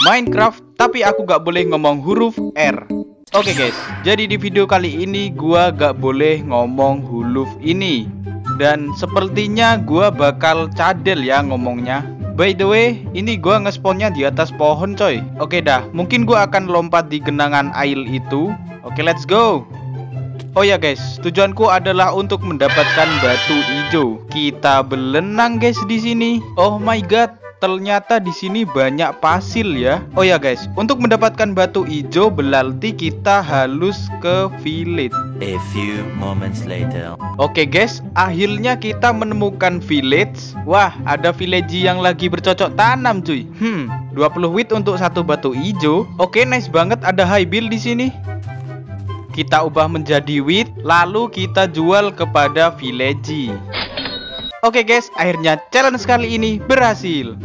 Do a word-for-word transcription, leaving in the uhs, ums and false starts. Minecraft, tapi aku gak boleh ngomong huruf R. Oke guys, jadi di video kali ini gua gak boleh ngomong huruf ini. Dan sepertinya gua bakal cadel ya ngomongnya. By the way, ini gua ngesponnya di atas pohon coy. Oke dah, mungkin gua akan lompat di genangan air itu. Oke, let's go. Oh ya guys, tujuanku adalah untuk mendapatkan batu hijau. Kita berenang guys di sini. Oh my god, ternyata di sini banyak pasir ya. Oh ya guys, untuk mendapatkan batu hijau berarti kita harus ke village. A few moments later. Oke guys, akhirnya kita menemukan village. Wah, ada villager yang lagi bercocok tanam cuy. Hmm, dua puluh wheat untuk satu batu hijau. Oke, nice banget, ada high build di sini. Kita ubah menjadi wheat, lalu kita jual kepada villager. Oke guys, akhirnya challenge kali ini berhasil.